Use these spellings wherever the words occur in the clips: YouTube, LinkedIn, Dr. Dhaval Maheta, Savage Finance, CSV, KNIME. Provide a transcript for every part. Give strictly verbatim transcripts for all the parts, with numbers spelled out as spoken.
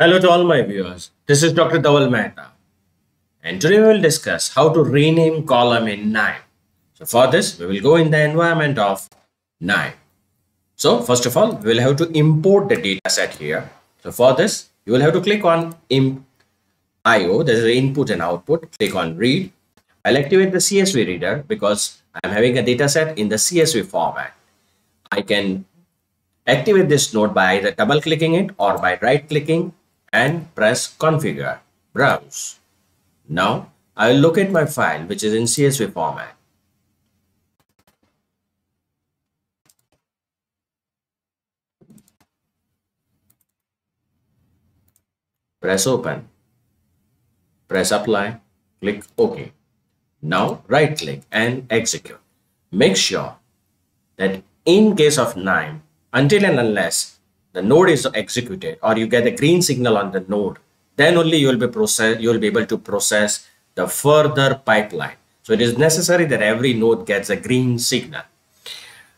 Hello to all my viewers, this is Doctor Dhaval Maheta and today we will discuss how to rename column in nine. So for this we will go in the environment of nine. So first of all we will have to import the data set here. So for this you will have to click on imp I O, there is an input and output, click on read. I will activate the C S V reader because I am having a data set in the C S V format. I can activate this node by either double clicking it or by right clicking and press configure, browse. Now I will look at my file which is in C S V format. Press open, press apply, click OK. Now right click and execute. Make sure that in case of nine, until and unless the node is executed or you get a green signal on the node, then only you will be process you will be able to process the further pipeline. So it is necessary that every node gets a green signal.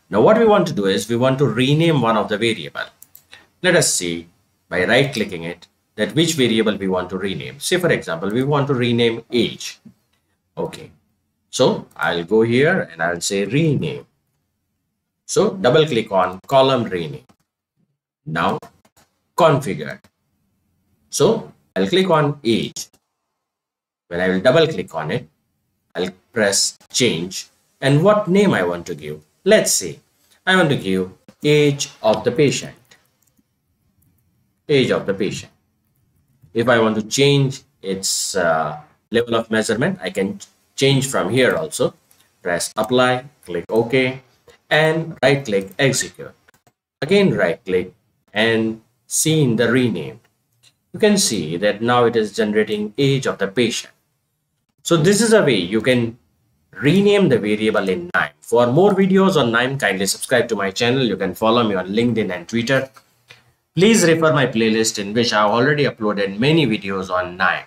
Now what we want to do is we want to rename one of the variable. Let us see by right clicking it that which variable we want to rename. Say for example we want to rename age. Okay, so I'll go here and I'll say rename. So double click on column rename. Now configure. So I'll click on age. When I will double click on it, I'll press change and what name I want to give. Let's say I want to give age of the patient. Age of the patient. If I want to change its uh, level of measurement, I can change from here also. Press apply, click OK. And right click execute. Again right click and see in the rename. You can see that now it is generating age of the patient. So this is a way you can rename the variable in nine. For more videos on nine, kindly subscribe to my channel. You can follow me on LinkedIn and Twitter. Please refer my playlist in which I have already uploaded many videos on nine.